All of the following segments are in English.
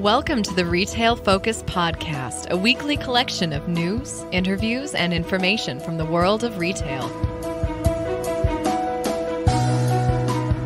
Welcome to the Retail Focus Podcast, a weekly collection of news, interviews, and information from the world of retail.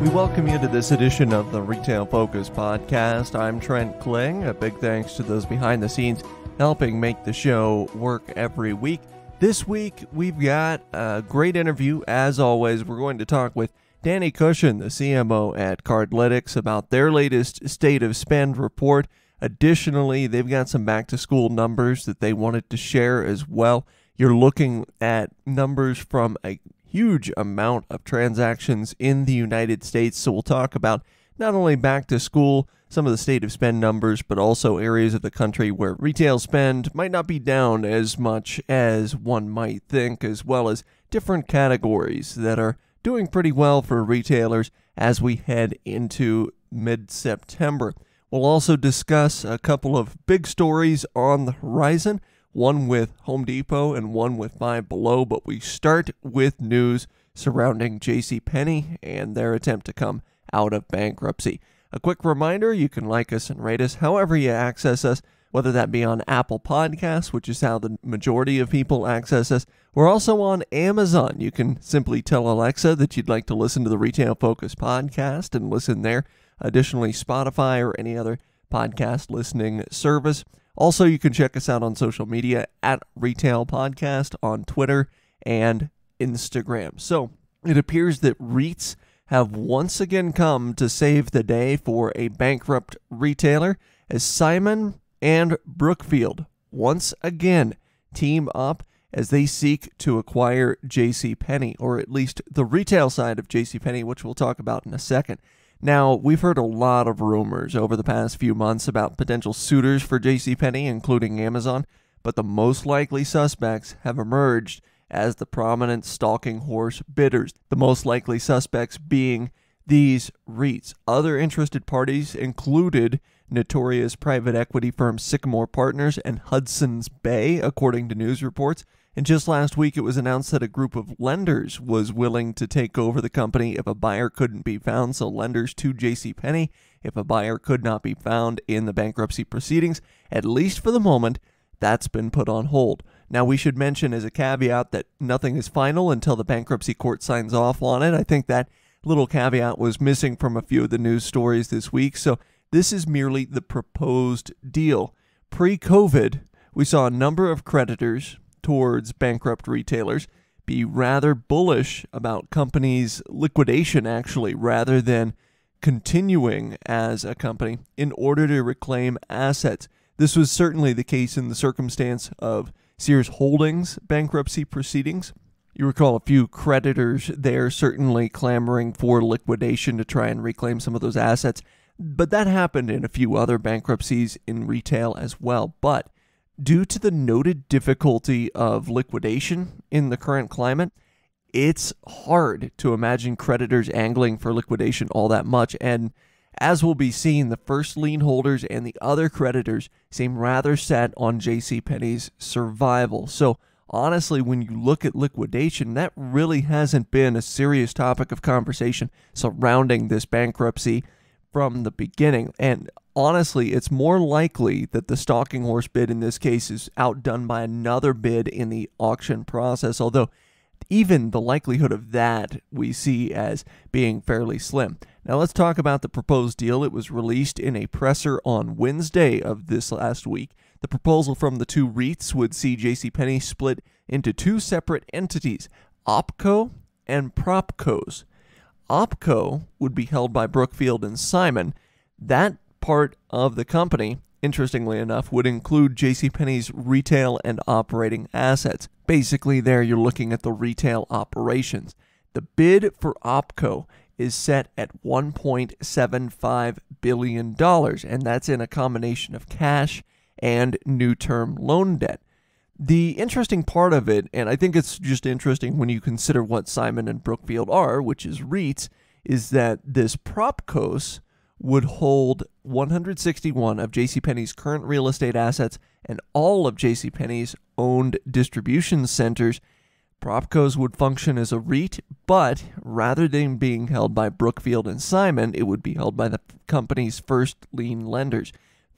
We welcome you to this edition of the Retail Focus Podcast. I'm Trent Kling. A big thanks to those behind the scenes helping make the show work every week. This week, we've got a great interview. As always, we're going to talk with Dani Cushion, the CMO at Cardlytics, about their latest State of Spend report. Additionally, they've got some back-to-school numbers that they wanted to share as well. You're looking at numbers from a huge amount of transactions in the United States, so we'll talk about not only back-to-school, some of the State of Spend numbers, but also areas of the country where retail spend might not be down as much as one might think, as well as different categories that are doing pretty well for retailers as we head into mid-September. We'll also discuss a couple of big stories on the horizon, one with Home Depot and one with Five Below, but we start with news surrounding JCPenney and their attempt to come out of bankruptcy. A quick reminder, you can like us and rate us however you access us, whether that be on Apple Podcasts, which is how the majority of people access us. We're also on Amazon. You can simply tell Alexa that you'd like to listen to the Retail Focus Podcast and listen there. Additionally, Spotify or any other podcast listening service. Also, you can check us out on social media at Retail Podcast on Twitter and Instagram. So it appears that REITs have once again come to save the day for a bankrupt retailer as Simon and Brookfield once again team up as they seek to acquire JCPenney, or at least the retail side of JCPenney, which we'll talk about in a second. Now, we've heard a lot of rumors over the past few months about potential suitors for JCPenney, including Amazon, but the most likely suspects have emerged as the prominent stalking horse bidders, the most likely suspects being these REITs. Other interested parties included notorious private equity firm Sycamore Partners and Hudson's Bay, according to news reports. And just last week, it was announced that a group of lenders was willing to take over the company if a buyer couldn't be found. So lenders to JCPenney, if a buyer could not be found in the bankruptcy proceedings, at least for the moment, that's been put on hold. Now, we should mention as a caveat that nothing is final until the bankruptcy court signs off on it. I think that little caveat was missing from a few of the news stories this week. So this is merely the proposed deal. Pre-COVID, we saw a number of creditors towards bankrupt retailers be rather bullish about companies' liquidation, actually, rather than continuing as a company in order to reclaim assets. This was certainly the case in the circumstance of Sears Holdings bankruptcy proceedings. You recall a few creditors there certainly clamoring for liquidation to try and reclaim some of those assets, but that happened in a few other bankruptcies in retail as well. But due to the noted difficulty of liquidation in the current climate, it's hard to imagine creditors angling for liquidation all that much. And as will be seen, the first lien holders and the other creditors seem rather set on JCPenney's survival. So honestly, when you look at liquidation, that really hasn't been a serious topic of conversation surrounding this bankruptcy from the beginning. And honestly, it's more likely that the stalking horse bid in this case is outdone by another bid in the auction process, although even the likelihood of that we see as being fairly slim. Now let's talk about the proposed deal. It was released in a presser on Wednesday of this last week. The proposal from the two REITs would see JCPenney split into two separate entities, OpCo and PropCos. OpCo would be held by Brookfield and Simon. That part of the company, interestingly enough, would include JCPenney's retail and operating assets. Basically, there you're looking at the retail operations. The bid for OpCo is set at $1.75 billion, and that's in a combination of cash and new term loan debt. The interesting part of it, and I think it's just interesting when you consider what Simon and Brookfield are, which is REITs, is that this PropCos would hold 161 of JCPenney's current real estate assets and all of JCPenney's owned distribution centers. PropCos would function as a REIT, but rather than being held by Brookfield and Simon, it would be held by the company's first lien lenders.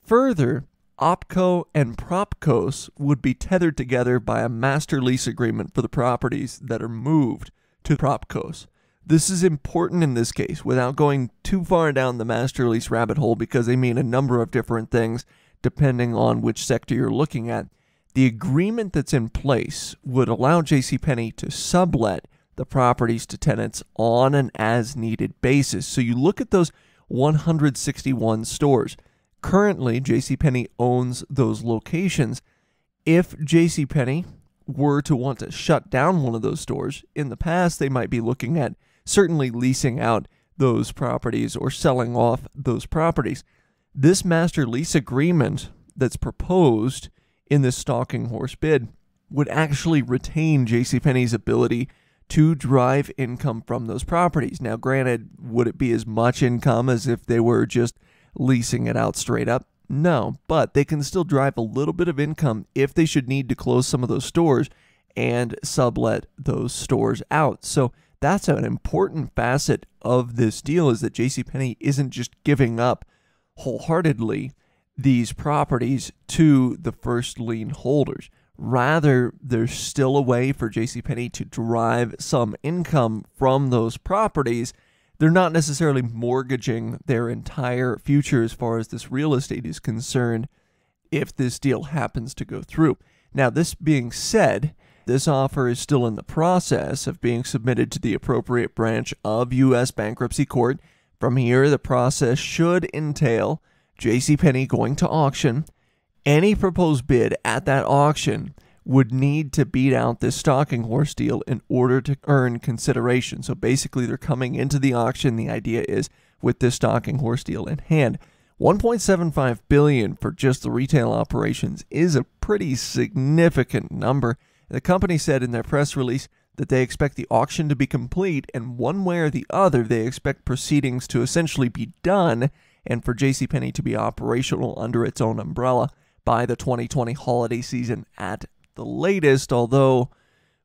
Further, OpCo and PropCos would be tethered together by a master lease agreement for the properties that are moved to PropCos. This is important in this case without going too far down the master lease rabbit hole because they mean a number of different things depending on which sector you're looking at. The agreement that's in place would allow JCPenney to sublet the properties to tenants on an as-needed basis. So you look at those 161 stores. Currently, JCPenney owns those locations. If JCPenney were to want to shut down one of those stores, in the past they might be looking at certainly leasing out those properties or selling off those properties. This master lease agreement that's proposed in this stalking horse bid would actually retain JCPenney's ability to drive income from those properties. Now, granted, would it be as much income as if they were just leasing it out straight up? No, but they can still drive a little bit of income if they should need to close some of those stores and sublet those stores out. So that's an important facet of this deal, is that JCPenney isn't just giving up wholeheartedly these properties to the first lien holders. Rather, there's still a way for JCPenney to derive some income from those properties. They're not necessarily mortgaging their entire future as far as this real estate is concerned if this deal happens to go through. Now, this being said, this offer is still in the process of being submitted to the appropriate branch of U.S. bankruptcy court. From here, the process should entail JCPenney going to auction. Any proposed bid at that auction would need to beat out this stalking horse deal in order to earn consideration. So basically, they're coming into the auction. The idea is with this stalking horse deal in hand. $1.75 billion for just the retail operations is a pretty significant number. The company said in their press release that they expect the auction to be complete, and one way or the other, they expect proceedings to essentially be done and for JCPenney to be operational under its own umbrella by the 2020 holiday season at the latest, although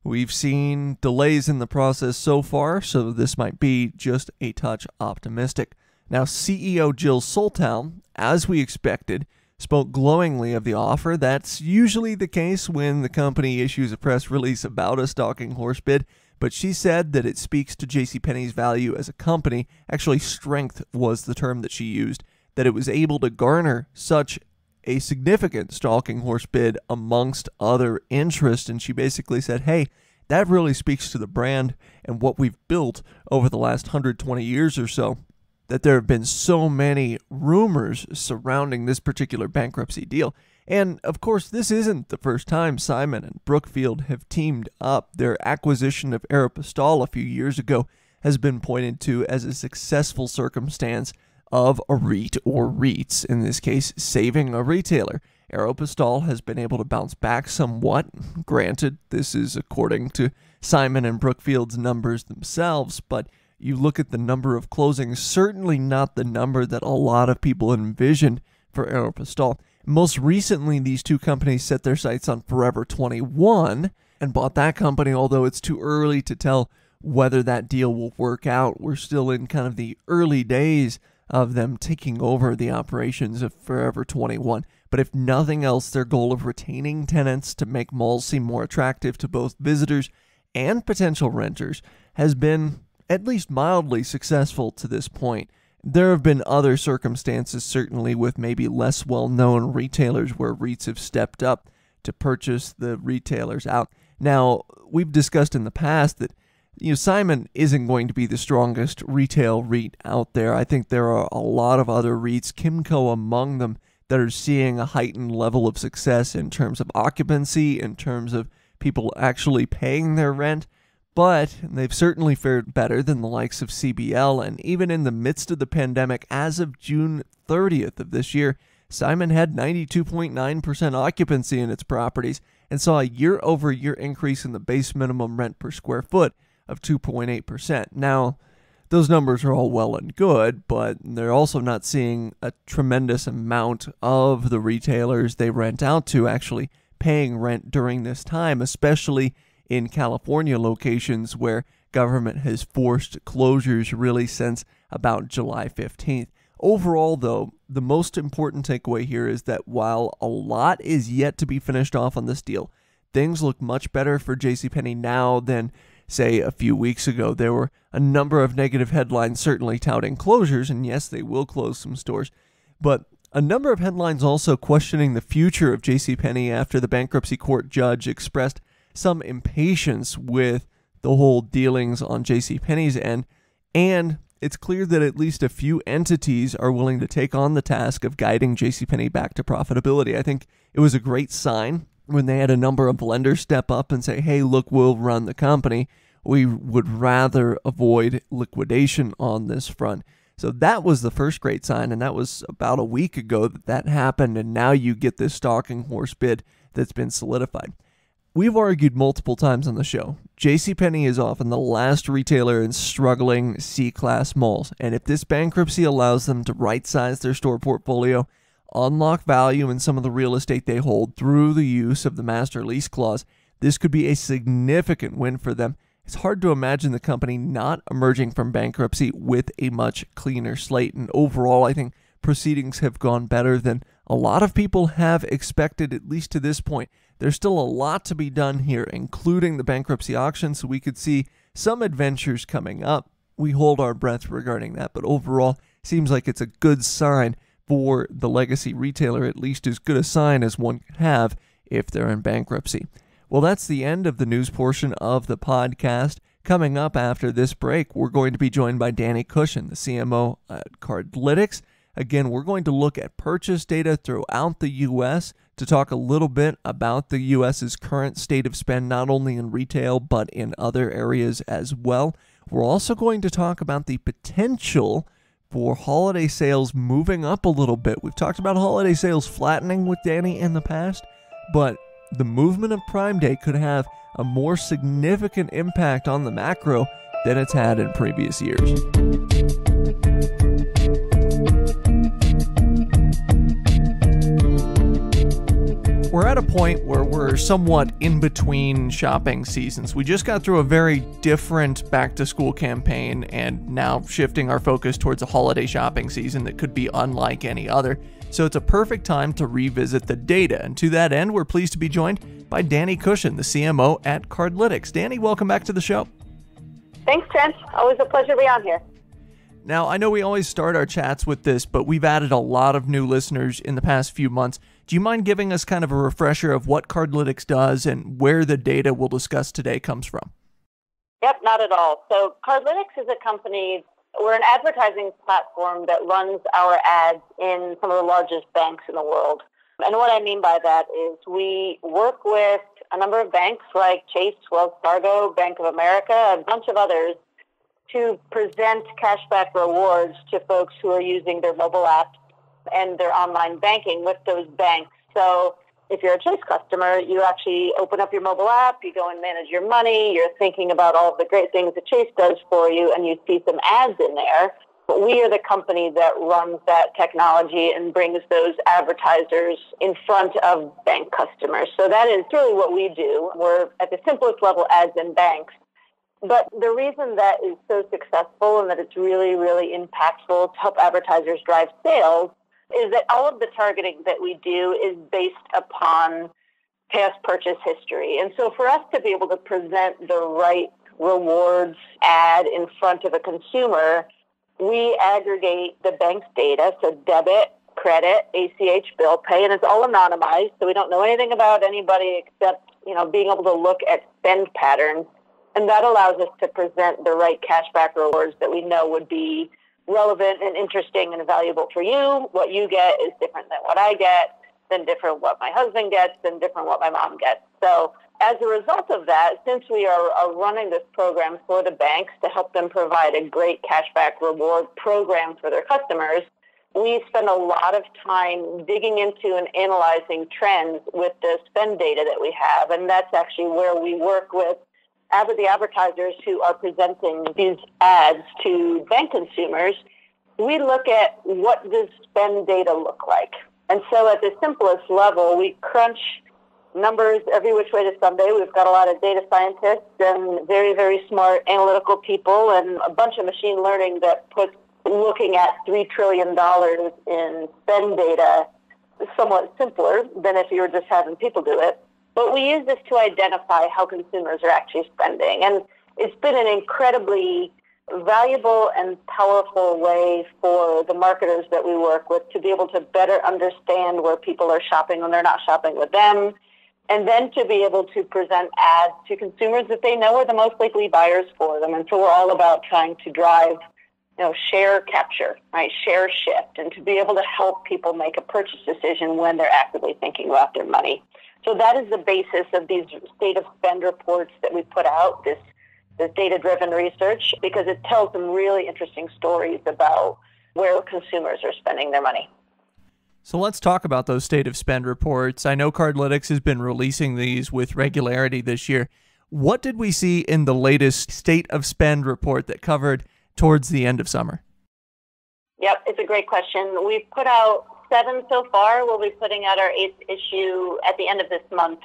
we've seen delays in the process so far, so this might be just a touch optimistic. Now, CEO Jill Soltau, as we expected, spoke glowingly of the offer. That's usually the case when the company issues a press release about a stalking horse bid, but she said that it speaks to JCPenney's value as a company. Actually, strength was the term that she used, that it was able to garner such a significant stalking horse bid amongst other interests. And she basically said, hey, that really speaks to the brand and what we've built over the last 120 years or so, that there have been so many rumors surrounding this particular bankruptcy deal. And of course, this isn't the first time Simon and Brookfield have teamed up. Their acquisition of Aeropostale a few years ago has been pointed to as a successful circumstance of a REIT or REITs, in this case, saving a retailer. Aeropostale has been able to bounce back somewhat. Granted, this is according to Simon and Brookfield's numbers themselves, but you look at the number of closings, certainly not the number that a lot of people envisioned for Aeropostale. Most recently, these two companies set their sights on Forever 21 and bought that company, although it's too early to tell whether that deal will work out. We're still in kind of the early days of them taking over the operations of Forever 21. But if nothing else, their goal of retaining tenants to make malls seem more attractive to both visitors and potential renters has been at least mildly successful to this point. There have been other circumstances, certainly with maybe less well-known retailers, where REITs have stepped up to purchase the retailers out. Now, we've discussed in the past that Simon isn't going to be the strongest retail REIT out there. I think there are a lot of other REITs, Kimco among them, that are seeing a heightened level of success in terms of occupancy, in terms of people actually paying their rent, but they've certainly fared better than the likes of CBL, and even in the midst of the pandemic, as of June 30th of this year, Simon had 92.9% occupancy in its properties and saw a year-over-year increase in the base minimum rent per square foot of 2.8%. Now, those numbers are all well and good, but they're also not seeing a tremendous amount of the retailers they rent out to actually paying rent during this time, especially in California locations where government has forced closures really since about July 15th. Overall, though, the most important takeaway here is that while a lot is yet to be finished off on this deal, things look much better for JCPenney now than, say, a few weeks ago. There were a number of negative headlines certainly touting closures, and yes, they will close some stores, but a number of headlines also questioning the future of JCPenney after the bankruptcy court judge expressed some impatience with the whole dealings on JCPenney's end, and it's clear that at least a few entities are willing to take on the task of guiding JCPenney back to profitability. I think it was a great sign when they had a number of lenders step up and say, hey, look, we'll run the company. We would rather avoid liquidation on this front. So that was the first great sign, and that was about a week ago that that happened, and now you get this stalking horse bid that's been solidified. We've argued multiple times on the show, JCPenney is often the last retailer in struggling C-class malls, and if this bankruptcy allows them to right-size their store portfolio, unlock value in some of the real estate they hold through the use of the master lease clause, this could be a significant win for them. It's hard to imagine the company not emerging from bankruptcy with a much cleaner slate, and overall, I think proceedings have gone better than a lot of people have expected, at least to this point. There's still a lot to be done here, including the bankruptcy auction, so we could see some adventures coming up. We hold our breath regarding that, but overall, seems like it's a good sign for the legacy retailer, at least as good a sign as one could have if they're in bankruptcy. Well, that's the end of the news portion of the podcast. Coming up after this break, we're going to be joined by Dani Cushion, the CMO at Cardlytics. Again, we're going to look at purchase data throughout the U.S. to talk a little bit about the U.S.'s current state of spend, not only in retail, but in other areas as well. We're also going to talk about the potential for holiday sales moving up a little bit. We've talked about holiday sales flattening with Dani in the past, but the movement of Prime Day could have a more significant impact on the macro than it's had in previous years. We're at a point where we're somewhat in between shopping seasons. We just got through a very different back-to-school campaign and now shifting our focus towards a holiday shopping season that could be unlike any other. So it's a perfect time to revisit the data. And to that end, we're pleased to be joined by Dani Cushion, the CMO at Cardlytics. Dani, welcome back to the show. Thanks, Trent. Always a pleasure to be on here. Now, I know we always start our chats with this, but we've added a lot of new listeners in the past few months. Do you mind giving us kind of a refresher of what Cardlytics does and where the data we'll discuss today comes from? Yep, not at all. So Cardlytics is a company, we're an advertising platform that runs our ads in some of the largest banks in the world. And what I mean by that is we work with a number of banks like Chase, Wells Fargo, Bank of America, a bunch of others, to present cashback rewards to folks who are using their mobile app and their online banking with those banks. So if you're a Chase customer, you actually open up your mobile app, you go and manage your money, you're thinking about all of the great things that Chase does for you, and you see some ads in there. But we are the company that runs that technology and brings those advertisers in front of bank customers. So that is really what we do. We're at the simplest level ads in banks. But the reason that is so successful and that it's really, really impactful to help advertisers drive sales is that all of the targeting that we do is based upon past purchase history. And so for us to be able to present the right rewards ad in front of a consumer, we aggregate the bank's data, so debit, credit, ACH, bill pay, and it's all anonymized, so we don't know anything about anybody except, being able to look at spend patterns. And that allows us to present the right cashback rewards that we know would be relevant and interesting and valuable for you. What you get is different than what I get, then different what my husband gets, then different what my mom gets. So as a result of that, since we are running this program for the banks to help them provide a great cashback reward program for their customers, we spend a lot of time digging into and analyzing trends with the spend data that we have. And that's actually where we work with the advertisers who are presenting these ads to bank consumers. We look at what does spend data look like. And so at the simplest level, we crunch numbers every which way to Sunday. We've got a lot of data scientists and very, very smart analytical people and a bunch of machine learning that puts looking at $3 trillion in spend data is somewhat simpler than if you were just having people do it. But we use this to identify how consumers are actually spending. And it's been an incredibly valuable and powerful way for the marketers that we work with to be able to better understand where people are shopping when they're not shopping with them, and then to be able to present ads to consumers that they know are the most likely buyers for them. And so we're all about trying to drive, you know, share capture, right? Share shift, and to be able to help people make a purchase decision when they're actively thinking about their money. So that is the basis of these State of Spend reports that we put out, this data-driven research, because it tells some really interesting stories about where consumers are spending their money. So let's talk about those State of Spend reports. I know Cardlytics has been releasing these with regularity this year. What did we see in the latest State of Spend report that covered towards the end of summer? Yep, it's a great question. We've put out 7 so far. We'll be putting out our 8th issue at the end of this month.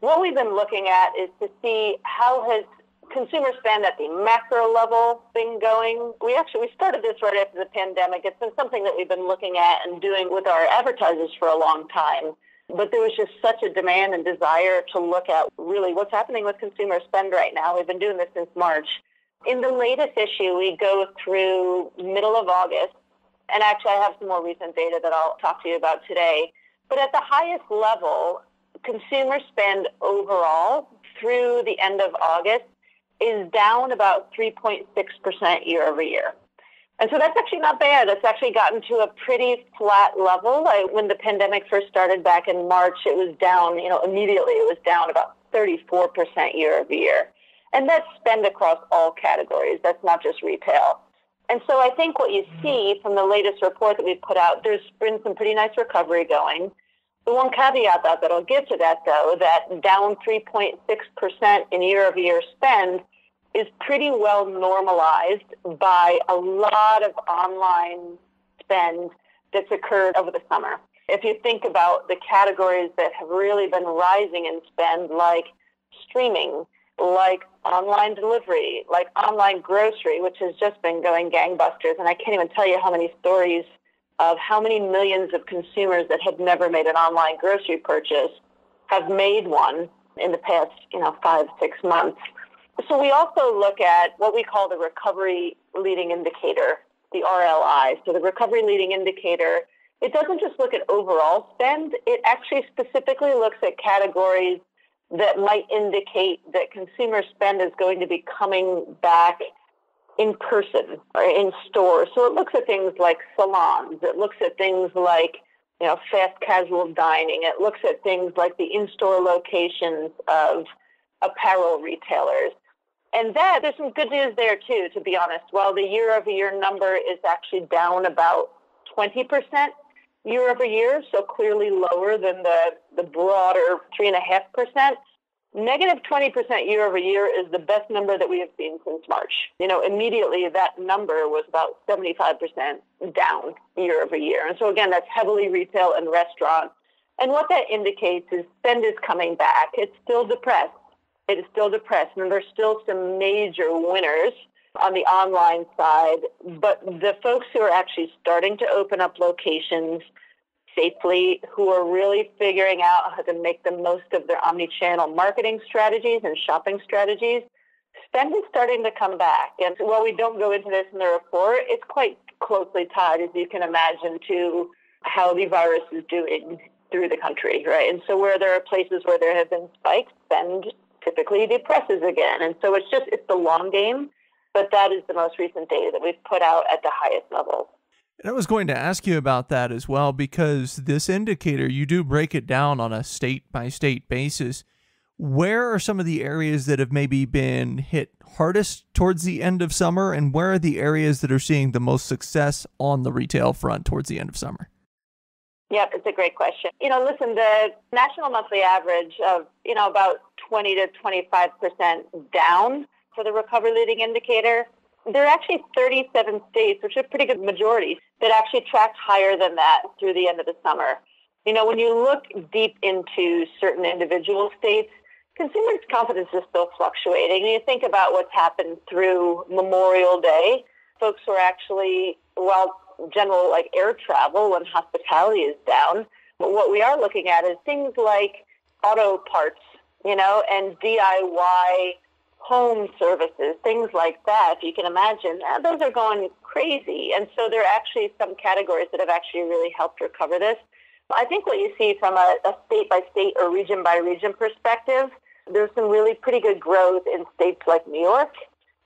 What we've been looking at is to see how has consumer spend at the macro level been going. We started this right after the pandemic. It's been something that we've been looking at and doing with our advertisers for a long time. But there was just such a demand and desire to look at really what's happening with consumer spend right now. We've been doing this since March. In the latest issue, we go through middle of August. And actually, I have some more recent data that I'll talk to you about today. But at the highest level, consumer spend overall through the end of August is down about 3.6% year over year. And so that's actually not bad. It's actually gotten to a pretty flat level. When the pandemic first started back in March, it was down, immediately it was down about 34% year over year. And that's spend across all categories. That's not just retail. And so I think what you see from the latest report that we put out, there's been some pretty nice recovery going. The one caveat that I'll give to that, though, that down 3.6% in year-over-year spend is pretty well normalized by a lot of online spend that's occurred over the summer. If you think about the categories that have really been rising in spend, like streaming, like online delivery, like online grocery, which has just been going gangbusters, and I can't even tell you how many stories of how many millions of consumers that have never made an online grocery purchase have made one in the past, 5-6 months. So we also look at what we call the recovery leading indicator, the RLI. So the recovery leading indicator, it doesn't just look at overall spend. It actually specifically looks at categories that might indicate that consumer spend is going to be coming back in person or in store. So it looks at things like salons. It looks at things like, fast casual dining. It looks at things like the in-store locations of apparel retailers. And that, there's some good news there too, to be honest. While the year-over-year number is actually down about 20% year over year, so clearly lower than the broader 3.5%, negative 20% year over year is the best number that we have seen since March. Immediately that number was about 75% down year over year. And so again, that's heavily retail and restaurant. And what that indicates is spend is coming back. It's still depressed. It is still depressed. And there's still some major winners on the online side, but the folks who are actually starting to open up locations safely, who are really figuring out how to make the most of their omni-channel marketing strategies and shopping strategies, spend is starting to come back. And while we don't go into this in the report, it's quite closely tied, as you can imagine, to how the virus is doing through the country, right? And so where there are places where there have been spikes, spend typically depresses again. And so it's the long game, but that is the most recent data that we've put out at the highest level. And I was going to ask you about that as well, because this indicator, you do break it down on a state-by-state basis. Where are some of the areas that have maybe been hit hardest towards the end of summer, and where are the areas that are seeing the most success on the retail front towards the end of summer? Yep, it's a great question. Listen, the national monthly average of, about 20 to 25% down for the recovery leading indicator, there are actually 37 states, which is a pretty good majority, that actually tracked higher than that through the end of the summer. When you look deep into certain individual states, consumer confidence is still fluctuating. And you think about what's happened through Memorial Day folks were actually, while general like air travel and hospitality is down, but what we are looking at is things like auto parts, you know, and DIY home services, things like that. If you can imagine, those are going crazy. And so there are actually some categories that have actually really helped recover this. I think what you see from a state-by-state or region-by-region perspective, there's some really pretty good growth in states like New York,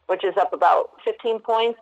which is up about 15 points.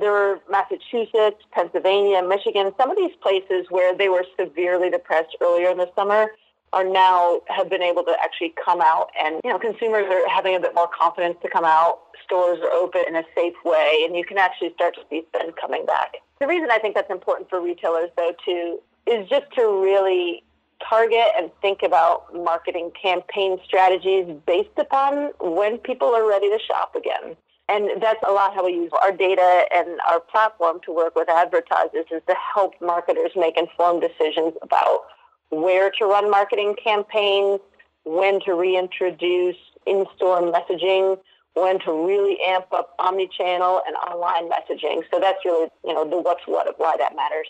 There were Massachusetts, Pennsylvania, Michigan, some of these places where they were severely depressed earlier in the summer are now have been able to actually come out, and you know, consumers are having a bit more confidence to come out. Stores are open in a safe way, and you can actually start to see spend coming back. The reason I think that's important for retailers, though, too, is just to really target and think about marketing campaign strategies based upon when people are ready to shop again. And that's a lot how we use our data and our platform to work with advertisers, is to help marketers make informed decisions about where to run marketing campaigns, when to reintroduce in-store messaging, when to really amp up omni-channel and online messaging. So that's really, you know, the what's what of why that matters.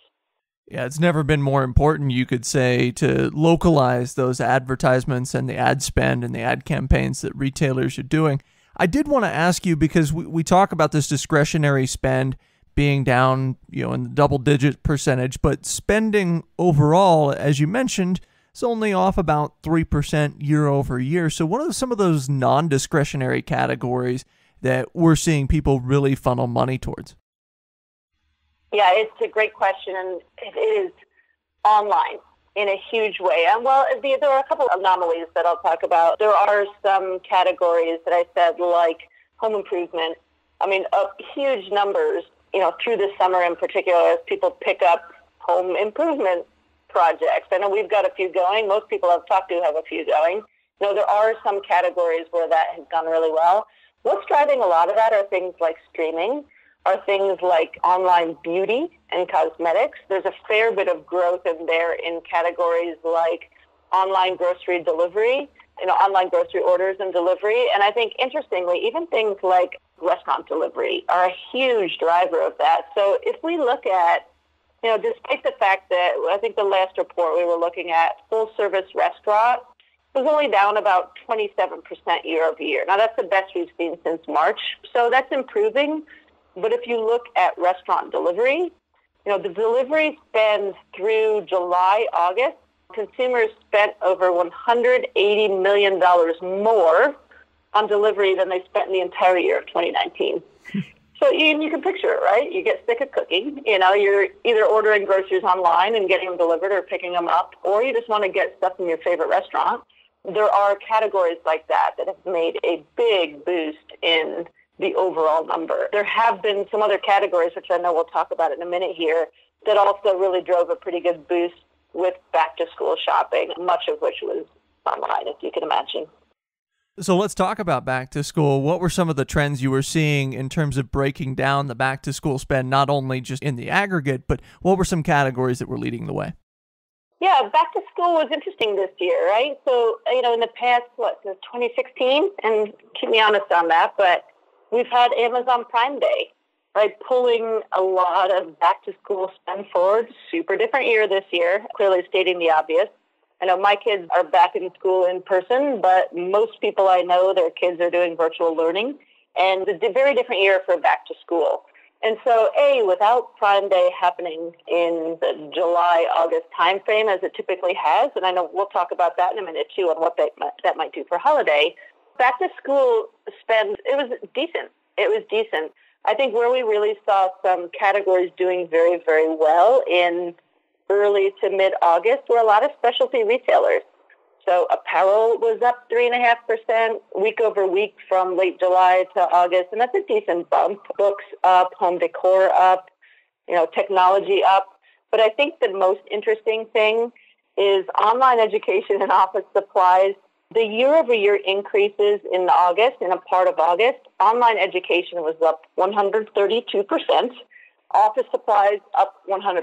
Yeah, it's never been more important, you could say, to localize those advertisements and the ad spend and the ad campaigns that retailers are doing. I did want to ask you, because we talk about this discretionary spend being down, you know, in the double-digit percentage, but spending overall, as you mentioned, is only off about 3% year over year. So what are some of those non-discretionary categories that we're seeing people really funnel money towards? Yeah, it's a great question, and it is online in a huge way. And well, there are a couple of anomalies that I'll talk about. There are some categories that I said, like home improvement. I mean, up huge numbers, you know, through the summer in particular, as people pick up home improvement projects. I know we've got a few going. Most people I've talked to have a few going. You know, there are some categories where that has gone really well. What's driving a lot of that are things like streaming, are things like online beauty and cosmetics. There's a fair bit of growth in there in categories like online grocery delivery, you know, online grocery orders and delivery. And I think, interestingly, even things like restaurant delivery are a huge driver of that. So if we look at, you know, despite the fact that I think the last report we were looking at, full-service restaurant was only down about 27% year over year. Now, that's the best we've seen since March. So that's improving. But if you look at restaurant delivery, you know, the delivery spend through July, August, consumers spent over $180 million more on delivery than they spent in the entire year of 2019. So you can picture it, right? You get sick of cooking. You know, you're either ordering groceries online and getting them delivered or picking them up, or you just want to get stuff from your favorite restaurant. There are categories like that that have made a big boost in the overall number. There have been some other categories, which I know we'll talk about in a minute here, that also really drove a pretty good boost with back-to-school shopping, much of which was online, if you can imagine. So let's talk about back-to-school. What were some of the trends you were seeing in terms of breaking down the back-to-school spend, not only just in the aggregate, but what were some categories that were leading the way? Yeah, back-to-school was interesting this year, right? So, you know, in the past, since 2016? And keep me honest on that, but we've had Amazon Prime Day, right, pulling a lot of back-to-school spend forward. Super different year this year, clearly stating the obvious. I know my kids are back in school in person, but most people I know, their kids are doing virtual learning. And it's a very different year for back-to-school. And so, A, without Prime Day happening in the July-August timeframe, as it typically has, and I know we'll talk about that in a minute, too, on what that might do for holiday, back to school spend, it was decent. It was decent. I think where we really saw some categories doing very, very well in early to mid-August were a lot of specialty retailers. So apparel was up 3.5% week over week from late July to August, and that's a decent bump. Books up, home decor up, you know, technology up. But I think the most interesting thing is online education and office supplies. The year-over-year increases in August, in a part of August, online education was up 132%, office supplies up 100%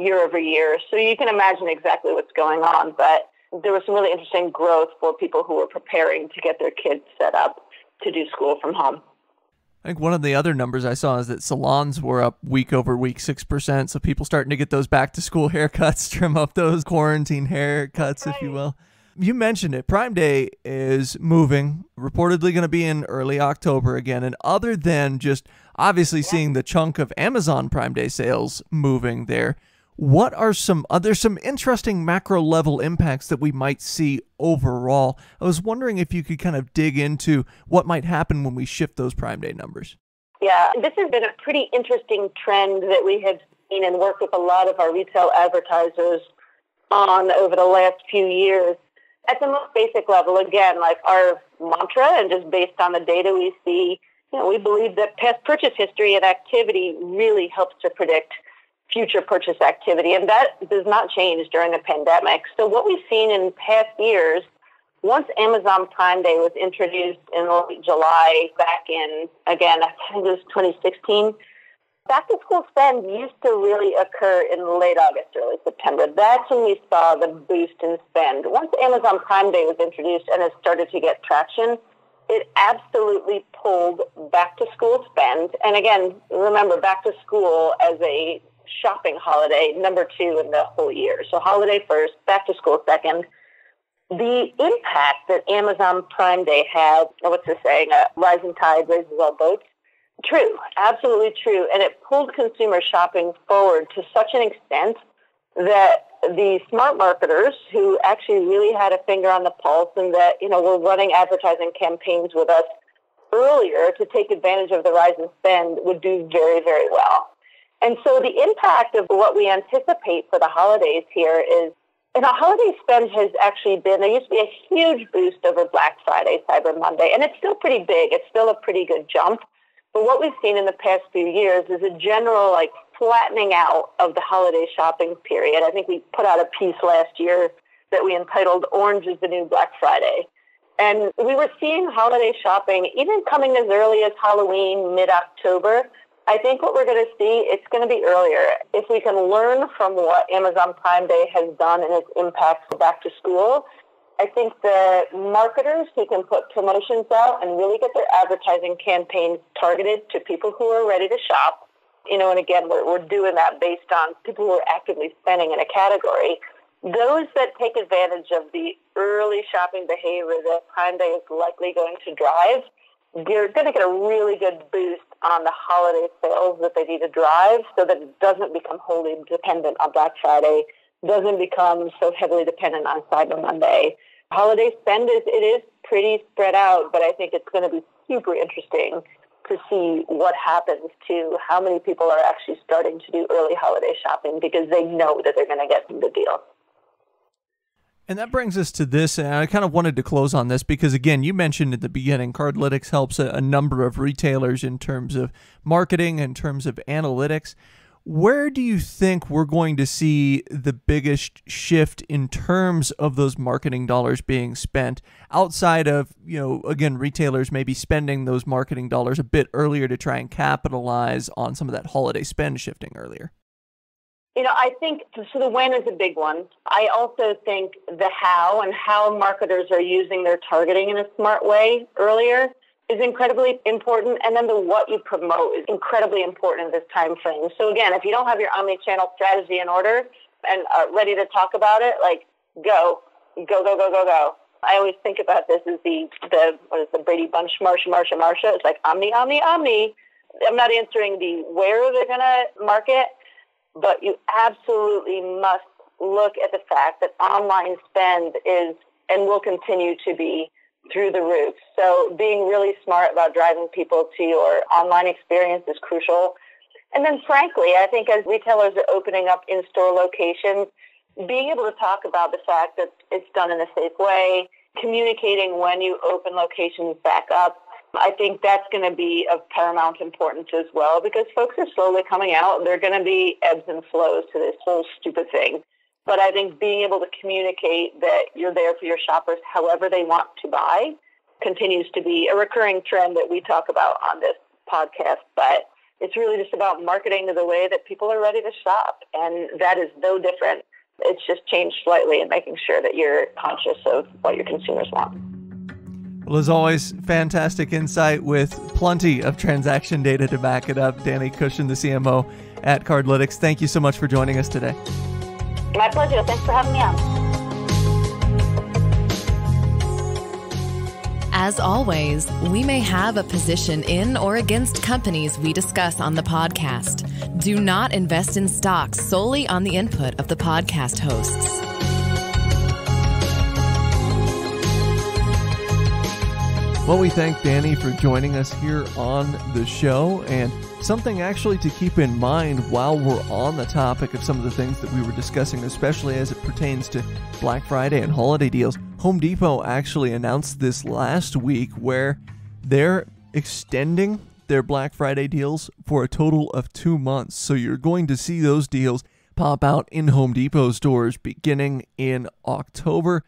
year-over-year. So you can imagine exactly what's going on, but there was some really interesting growth for people who were preparing to get their kids set up to do school from home. I think one of the other numbers I saw is that salons were up week over week 6%. So people starting to get those back to school haircuts, trim up those quarantine haircuts, if you will. You mentioned it. Prime Day is moving, reportedly going to be in early October again. And other than just obviously seeing the chunk of Amazon Prime Day sales moving there, what are some interesting macro level impacts that we might see overall? I was wondering if you could kind of dig into what might happen when we shift those Prime Day numbers. Yeah, this has been a pretty interesting trend that we have seen and worked with a lot of our retail advertisers on over the last few years. At the most basic level, again, like our mantra and just based on the data we see, you know, we believe that past purchase history and activity really helps to predict future purchase activity, and that does not change during a pandemic. So what we've seen in past years, once Amazon Prime Day was introduced in late July back in, again, I think it was 2016, back-to-school spend used to really occur in late August, early September. That's when we saw the boost in spend. Once Amazon Prime Day was introduced and it started to get traction, it absolutely pulled back-to-school spend. And again, remember, back-to-school as a shopping holiday, number two in the whole year. So holiday first, back to school second. The impact that Amazon Prime Day had, what's the saying, rising tide raises all boats? True, absolutely true. And it pulled consumer shopping forward to such an extent that the smart marketers who actually really had a finger on the pulse and that, you know, were running advertising campaigns with us earlier to take advantage of the rise in spend would do very, very well. And so the impact of what we anticipate for the holidays here is, and our holiday spend has actually been, there used to be a huge boost over Black Friday, Cyber Monday, and it's still pretty big. It's still a pretty good jump. But what we've seen in the past few years is a general like flattening out of the holiday shopping period. I think we put out a piece last year that we entitled Orange is the New Black Friday. And we were seeing holiday shopping even coming as early as Halloween, mid-October. I think what we're going to see, it's going to be earlier. If we can learn from what Amazon Prime Day has done and its impact back to school, I think the marketers who can put promotions out and really get their advertising campaigns targeted to people who are ready to shop, you know, and again, we're doing that based on people who are actively spending in a category. Those that take advantage of the early shopping behavior that Prime Day is likely going to drive, you're going to get a really good boost on the holiday sales that they need to drive so that it doesn't become wholly dependent on Black Friday, doesn't become so heavily dependent on Cyber Monday. Holiday spend, it is pretty spread out, but I think it's going to be super interesting to see what happens to how many people are actually starting to do early holiday shopping because they know that they're going to get some good deals. And that brings us to this, and I kind of wanted to close on this because, again, you mentioned at the beginning, Cardlytics helps a number of retailers in terms of marketing, in terms of analytics. Where do you think we're going to see the biggest shift in terms of those marketing dollars being spent outside of, you know, again, retailers maybe spending those marketing dollars a bit earlier to try and capitalize on some of that holiday spend shifting earlier? You know, I think, so the when is a big one. I also think the how and how marketers are using their targeting in a smart way earlier is incredibly important. And then the what you promote is incredibly important in this time frame. So again, if you don't have your omnichannel strategy in order and are ready to talk about it, like go. I always think about this as the Brady Bunch, Marsha. It's like omni. I'm not answering the where they're going to market. But you absolutely must look at the fact that online spend is and will continue to be through the roof. So being really smart about driving people to your online experience is crucial. And then frankly, I think as retailers are opening up in-store locations, being able to talk about the fact that it's done in a safe way, communicating when you open locations back up, I think that's going to be of paramount importance as well because folks are slowly coming out. They're going to be ebbs and flows to this whole stupid thing. But I think being able to communicate that you're there for your shoppers however they want to buy continues to be a recurring trend that we talk about on this podcast. But it's really just about marketing to the way that people are ready to shop. And that is no different. It's just changed slightly and making sure that you're conscious of what your consumers want. Well, as always, fantastic insight with plenty of transaction data to back it up. Dani Cushion, the CMO at Cardlytics, thank you so much for joining us today. My pleasure. Thanks for having me on. As always, we may have a position in or against companies we discuss on the podcast. Do not invest in stocks solely on the input of the podcast hosts. Well, we thank Dani for joining us here on the show, and something actually to keep in mind while we're on the topic of some of the things that we were discussing, especially as it pertains to Black Friday and holiday deals. Home Depot actually announced this last week where they're extending their Black Friday deals for a total of 2 months. So you're going to see those deals pop out in Home Depot stores beginning in October.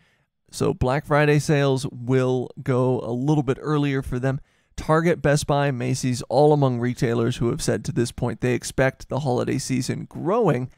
So Black Friday sales will go a little bit earlier for them. Target, Best Buy, Macy's, all among retailers who have said to this point they expect the holiday season growing,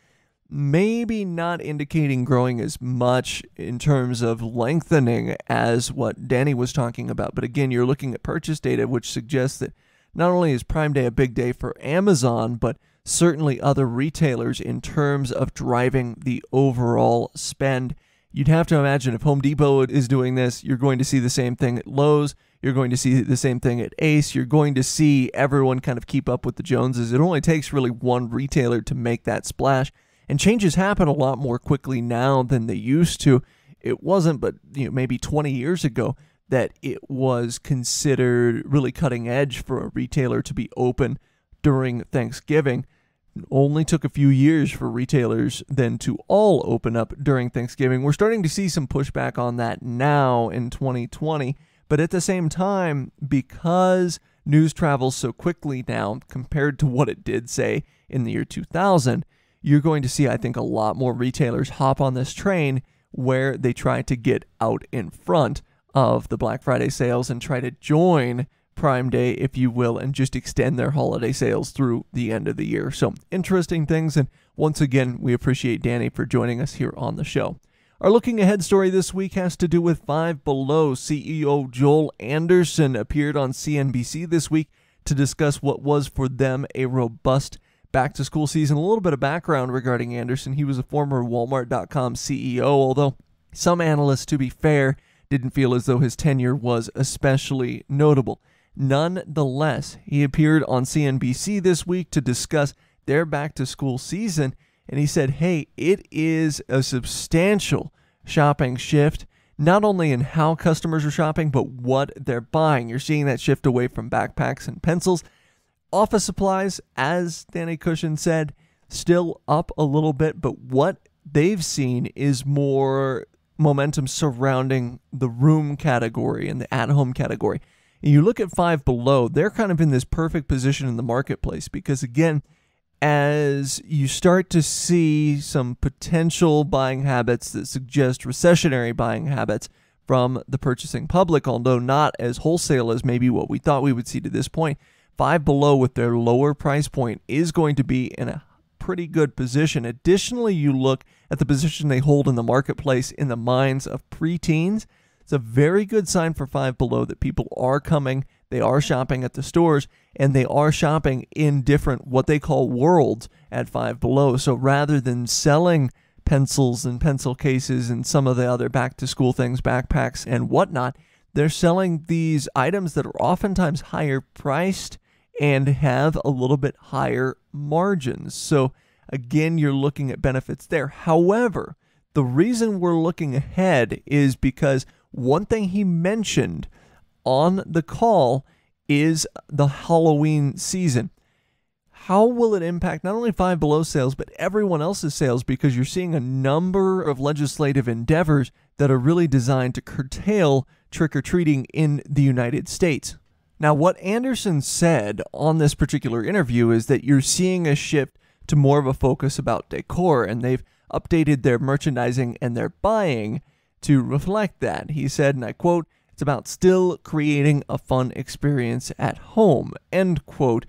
maybe not indicating growing as much in terms of lengthening as what Dani was talking about. But again, you're looking at purchase data, which suggests that not only is Prime Day a big day for Amazon, but certainly other retailers in terms of driving the overall spend. You'd have to imagine if Home Depot is doing this, you're going to see the same thing at Lowe's. You're going to see the same thing at Ace. You're going to see everyone kind of keep up with the Joneses. It only takes really one retailer to make that splash. And changes happen a lot more quickly now than they used to. It wasn't, but you know, maybe 20 years ago, that it was considered really cutting edge for a retailer to be open during Thanksgiving. It only took a few years for retailers then to all open up during Thanksgiving. We're starting to see some pushback on that now in 2020. But at the same time, because news travels so quickly now compared to what it did, say, in the year 2000, you're going to see, I think, a lot more retailers hop on this train where they try to get out in front of the Black Friday sales and try to join Prime Day, if you will, and just extend their holiday sales through the end of the year. So interesting things. And once again, we appreciate Dani for joining us here on the show. Our looking ahead story this week has to do with Five Below. CEO Joel Anderson appeared on CNBC this week to discuss what was for them a robust back-to-school season. A little bit of background regarding Anderson. He was a former Walmart.com CEO, although some analysts, to be fair, didn't feel as though his tenure was especially notable. Nonetheless, he appeared on CNBC this week to discuss their back-to-school season, and he said, hey, it is a substantial shopping shift, not only in how customers are shopping, but what they're buying. You're seeing that shift away from backpacks and pencils. Office supplies, as Dani Cushion said, still up a little bit, but what they've seen is more momentum surrounding the room category and the at-home category. And you look at Five Below, they're kind of in this perfect position in the marketplace because, again, as you start to see some potential buying habits that suggest recessionary buying habits from the purchasing public, although not as wholesale as maybe what we thought we would see to this point, Five Below with their lower price point is going to be in a pretty good position. Additionally, you look at the position they hold in the marketplace in the minds of preteens. It's a very good sign for Five Below that people are coming, they are shopping at the stores, and they are shopping in different, what they call worlds at Five Below. So rather than selling pencils and pencil cases and some of the other back-to-school things, backpacks and whatnot, they're selling these items that are oftentimes higher priced and have a little bit higher margins. So again, you're looking at benefits there. However, the reason we're looking ahead is because one thing he mentioned on the call is the Halloween season. How will it impact not only Five Below sales, but everyone else's sales? Because you're seeing a number of legislative endeavors that are really designed to curtail trick-or-treating in the United States. Now, what Anderson said on this particular interview is that you're seeing a shift to more of a focus about decor, and they've updated their merchandising and their buying to reflect that. He said, and I quote, "It's about still creating a fun experience at home," end quote.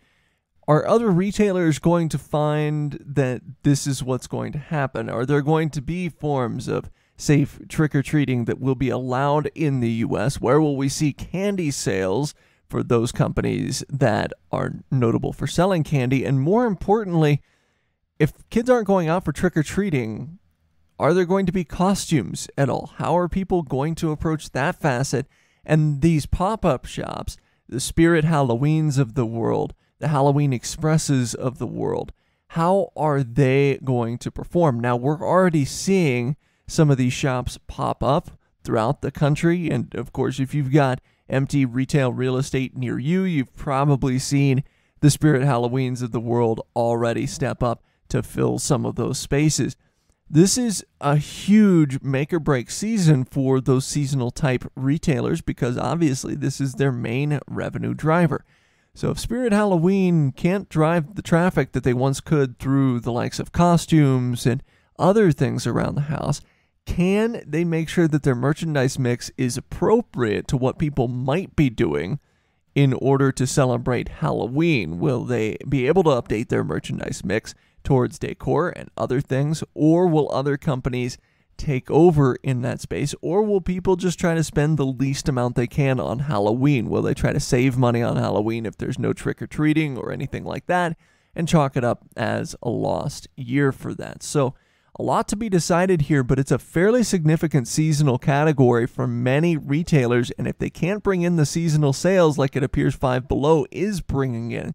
Are other retailers going to find that this is what's going to happen? Are there going to be forms of safe trick-or-treating that will be allowed in the U.S.? Where will we see candy sales for those companies that are notable for selling candy? And more importantly, if kids aren't going out for trick-or-treating, are there going to be costumes at all? How are people going to approach that facet? And these pop-up shops, the Spirit Halloweens of the world, the Halloween Expresses of the world, how are they going to perform? Now, we're already seeing some of these shops pop up throughout the country. And of course, if you've got empty retail real estate near you, you've probably seen the Spirit Halloweens of the world already step up to fill some of those spaces. This is a huge make or break season for those seasonal type retailers because obviously this is their main revenue driver. So if Spirit Halloween can't drive the traffic that they once could through the likes of costumes and other things around the house, can they make sure that their merchandise mix is appropriate to what people might be doing in order to celebrate Halloween? Will they be able to update their merchandise mix towards decor and other things, or will other companies take over in that space, or will people just try to spend the least amount they can on Halloween? Will they try to save money on Halloween if there's no trick-or-treating or anything like that and chalk it up as a lost year for that? So a lot to be decided here, but it's a fairly significant seasonal category for many retailers, and if they can't bring in the seasonal sales like it appears Five Below is bringing in,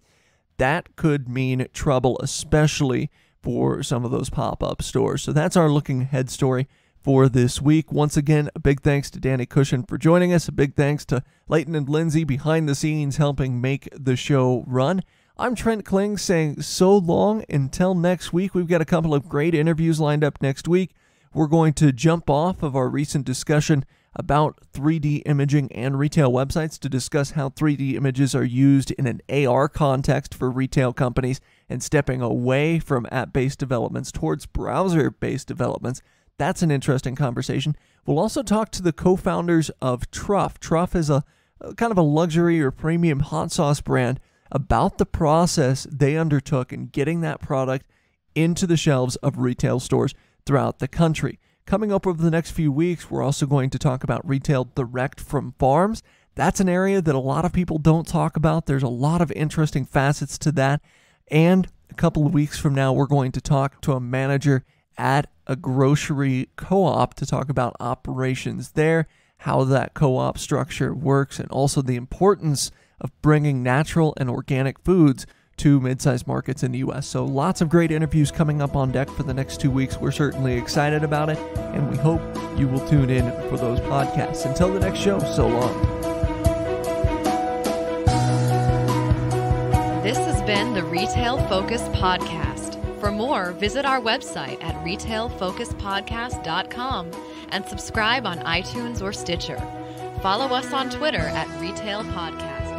that could mean trouble, especially for some of those pop-up stores. So that's our looking ahead story for this week. Once again, a big thanks to Dani Cushion for joining us. A big thanks to Leighton and Lindsay behind the scenes helping make the show run. I'm Trent Kling saying so long until next week. We've got a couple of great interviews lined up next week. We're going to jump off of our recent discussion about 3D imaging and retail websites to discuss how 3D images are used in an AR context for retail companies and stepping away from app-based developments towards browser-based developments. That's an interesting conversation. We'll also talk to the co-founders of Truff. Truff is a kind of a luxury or premium hot sauce brand, about the process they undertook in getting that product into the shelves of retail stores throughout the country. Coming up over the next few weeks, we're also going to talk about retail direct from farms. That's an area that a lot of people don't talk about. There's a lot of interesting facets to that. And a couple of weeks from now, we're going to talk to a manager at a grocery co-op to talk about operations there, how that co-op structure works, and also the importance of bringing natural and organic foods to mid-sized markets in the U.S. So lots of great interviews coming up on deck for the next 2 weeks. We're certainly excited about it, and we hope you will tune in for those podcasts. Until the next show, so long. This has been the Retail Focus Podcast. For more, visit our website at retailfocuspodcast.com and subscribe on iTunes or Stitcher. Follow us on Twitter at Retail Podcast.